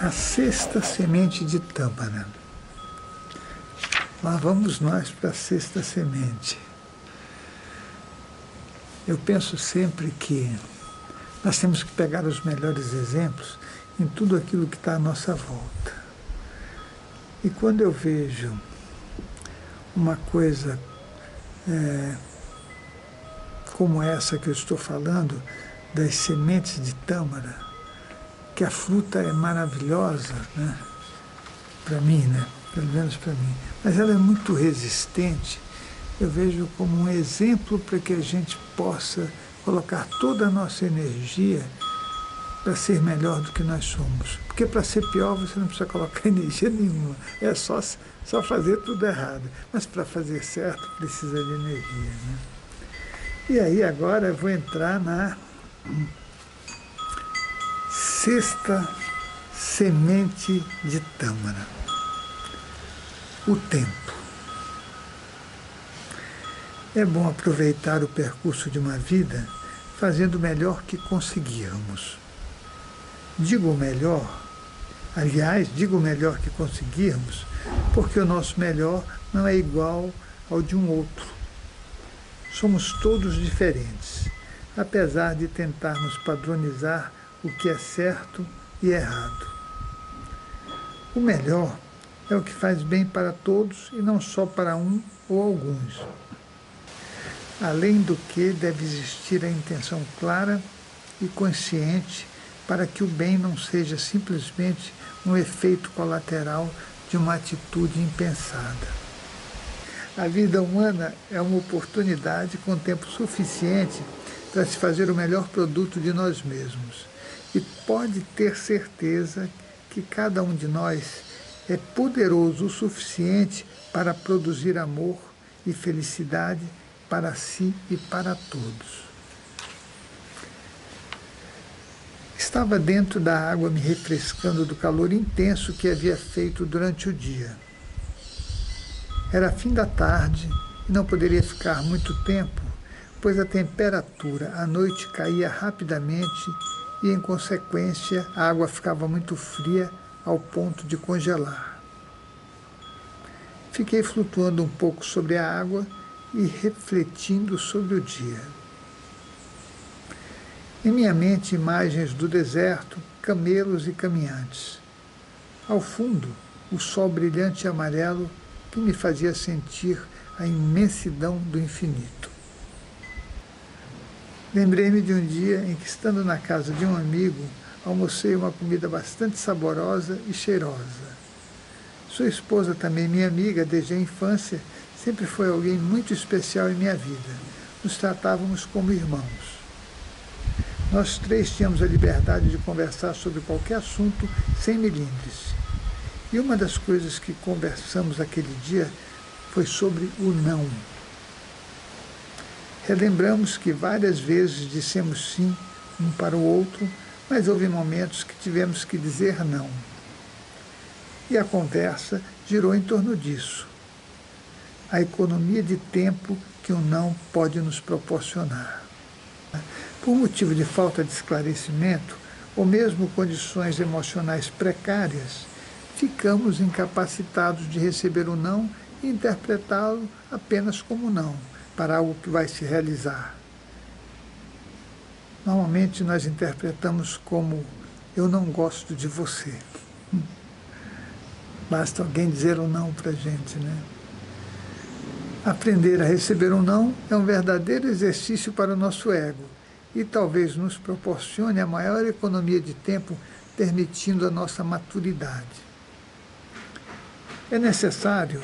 a sexta semente de tâmpara. Lá vamos nós para a sexta semente. Eu penso sempre que nós temos que pegar os melhores exemplos em tudo aquilo que está à nossa volta. E quando eu vejo uma coisa como essa que eu estou falando, das sementes de tâmara, que a fruta é maravilhosa, né? Para mim, né? Pelo menos para mim. Mas ela é muito resistente. Eu vejo como um exemplo para que a gente possa colocar toda a nossa energia para ser melhor do que nós somos. Porque para ser pior você não precisa colocar energia nenhuma, é só fazer tudo errado. Mas para fazer certo precisa de energia, né? E aí agora eu vou entrar na sexta semente de tâmara, o tempo. É bom aproveitar o percurso de uma vida fazendo o melhor que conseguirmos. Digo melhor, aliás, digo o melhor que conseguirmos, porque o nosso melhor não é igual ao de um outro. Somos todos diferentes, apesar de tentarmos padronizar o que é certo e errado. O melhor é o que faz bem para todos e não só para um ou alguns. Além do que, deve existir a intenção clara e consciente para que o bem não seja simplesmente um efeito colateral de uma atitude impensada. A vida humana é uma oportunidade com tempo suficiente para se fazer o melhor produto de nós mesmos. E pode ter certeza que cada um de nós é poderoso o suficiente para produzir amor e felicidade para si e para todos. Estava dentro da água me refrescando do calor intenso que havia feito durante o dia. Era fim da tarde e não poderia ficar muito tempo, pois a temperatura à noite caía rapidamente e, em consequência, a água ficava muito fria ao ponto de congelar. Fiquei flutuando um pouco sobre a água e refletindo sobre o dia. Em minha mente, imagens do deserto, camelos e caminhantes. Ao fundo, o sol brilhante e amarelo que me fazia sentir a imensidão do infinito. Lembrei-me de um dia em que, estando na casa de um amigo, almocei uma comida bastante saborosa e cheirosa. Sua esposa, também minha amiga desde a infância, sempre foi alguém muito especial em minha vida. Nos tratávamos como irmãos. Nós três tínhamos a liberdade de conversar sobre qualquer assunto sem melindres. E uma das coisas que conversamos aquele dia foi sobre o não. Relembramos que várias vezes dissemos sim um para o outro, mas houve momentos que tivemos que dizer não. E a conversa girou em torno disso. A economia de tempo que o não pode nos proporcionar. Por motivo de falta de esclarecimento, ou mesmo condições emocionais precárias, ficamos incapacitados de receber o não e interpretá-lo apenas como não, para algo que vai se realizar. Normalmente nós interpretamos como eu não gosto de você. Basta alguém dizer um não para a gente, né? Aprender a receber um não é um verdadeiro exercício para o nosso ego e talvez nos proporcione a maior economia de tempo, permitindo a nossa maturidade. É necessário,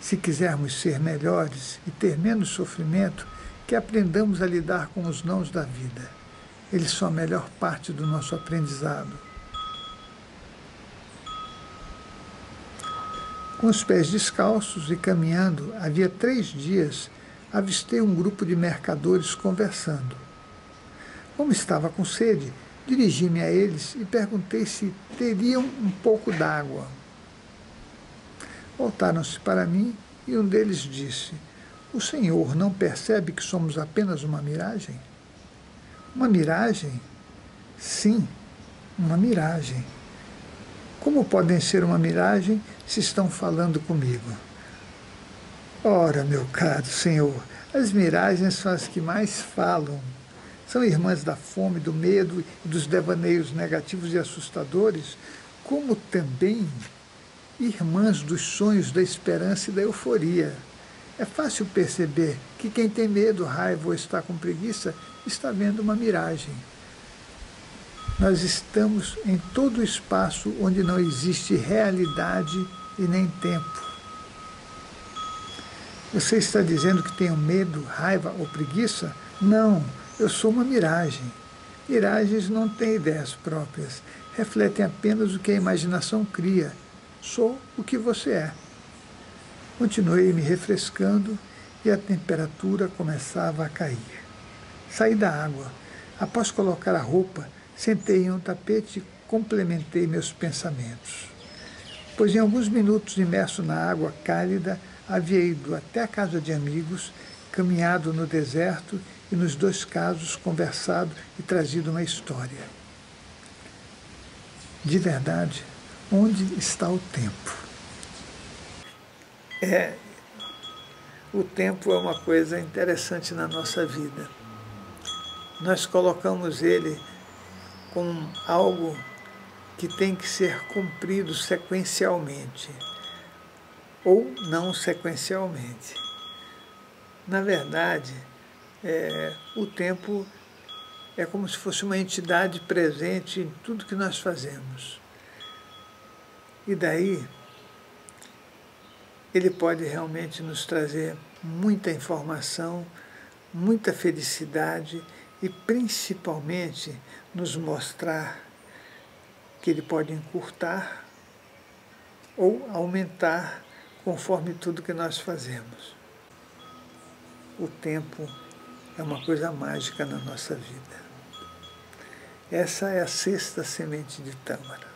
se quisermos ser melhores e ter menos sofrimento, que aprendamos a lidar com os nãos da vida. Eles são a melhor parte do nosso aprendizado. Com os pés descalços e caminhando, havia 3 dias, avistei um grupo de mercadores conversando. Como estava com sede, dirigi-me a eles e perguntei se teriam um pouco d'água. Voltaram-se para mim e um deles disse: o senhor não percebe que somos apenas uma miragem? Uma miragem? Sim, uma miragem. Como podem ser uma miragem se estão falando comigo? Ora, meu caro Senhor, as miragens são as que mais falam. São irmãs da fome, do medo e dos devaneios negativos e assustadores, como também irmãs dos sonhos, da esperança e da euforia. É fácil perceber que quem tem medo, raiva ou está com preguiça, está vendo uma miragem. Nós estamos em todo espaço onde não existe realidade e nem tempo. Você está dizendo que tenho medo, raiva ou preguiça? Não, eu sou uma miragem. Miragens não têm ideias próprias, refletem apenas o que a imaginação cria. Sou o que você é. Continuei me refrescando e a temperatura começava a cair. Saí da água. Após colocar a roupa, sentei em um tapete e complementei meus pensamentos. Pois em alguns minutos, imerso na água cálida, havia ido até a casa de amigos, caminhado no deserto e, nos dois casos, conversado e trazido uma história. De verdade, onde está o tempo? O tempo é uma coisa interessante na nossa vida. Nós colocamos ele como algo que tem que ser cumprido sequencialmente ou não sequencialmente. Na verdade, o tempo é como se fosse uma entidade presente em tudo que nós fazemos. E daí, ele pode realmente nos trazer muita informação, muita felicidade e, principalmente, nos mostrar que ele pode encurtar ou aumentar conforme tudo que nós fazemos. O tempo é uma coisa mágica na nossa vida. Essa é a sexta semente de tâmara.